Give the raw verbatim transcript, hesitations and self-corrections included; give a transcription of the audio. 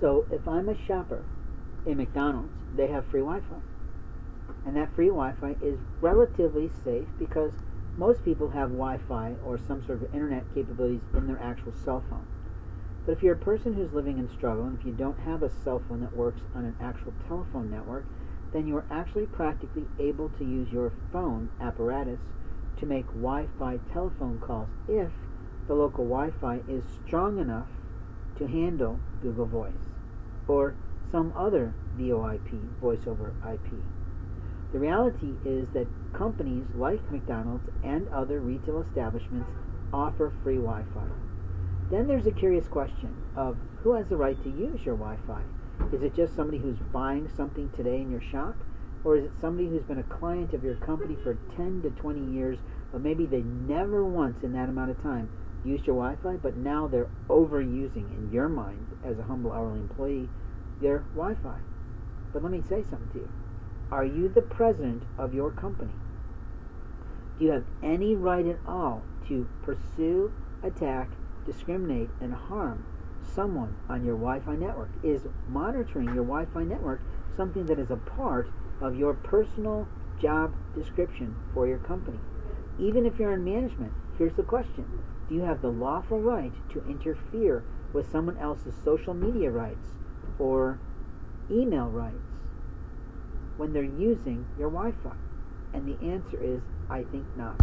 So if I'm a shopper in McDonald's, they have free Wi-Fi. And that free Wi-Fi is relatively safe because most people have Wi-Fi or some sort of internet capabilities in their actual cell phone. But if you're a person who's living in struggle, and if you don't have a cell phone that works on an actual telephone network, then you are actually practically able to use your phone apparatus to make Wi-Fi telephone calls if the local Wi-Fi is strong enough to handle Google Voice or some other V O I P, voice over I P. The reality is that companies like McDonald's and other retail establishments offer free Wi-Fi. Then there's a curious question of who has the right to use your Wi-Fi. Is it just somebody who's buying something today in your shop? Or is it somebody who's been a client of your company for ten to twenty years, but maybe they never once in that amount of time used your Wi-Fi, but now they're overusing, in your mind, as a humble hourly employee, their Wi-Fi? But let me say something to you. Are you the president of your company? Do you have any right at all to pursue, attack, discriminate, and harm someone on your Wi-Fi network? Is monitoring your Wi-Fi network something that is a part of your personal job description for your company? Even if you're in management, here's the question. Do you have the lawful right to interfere with someone else's social media rights or email rights when they're using your Wi-Fi? And the answer is, I think not.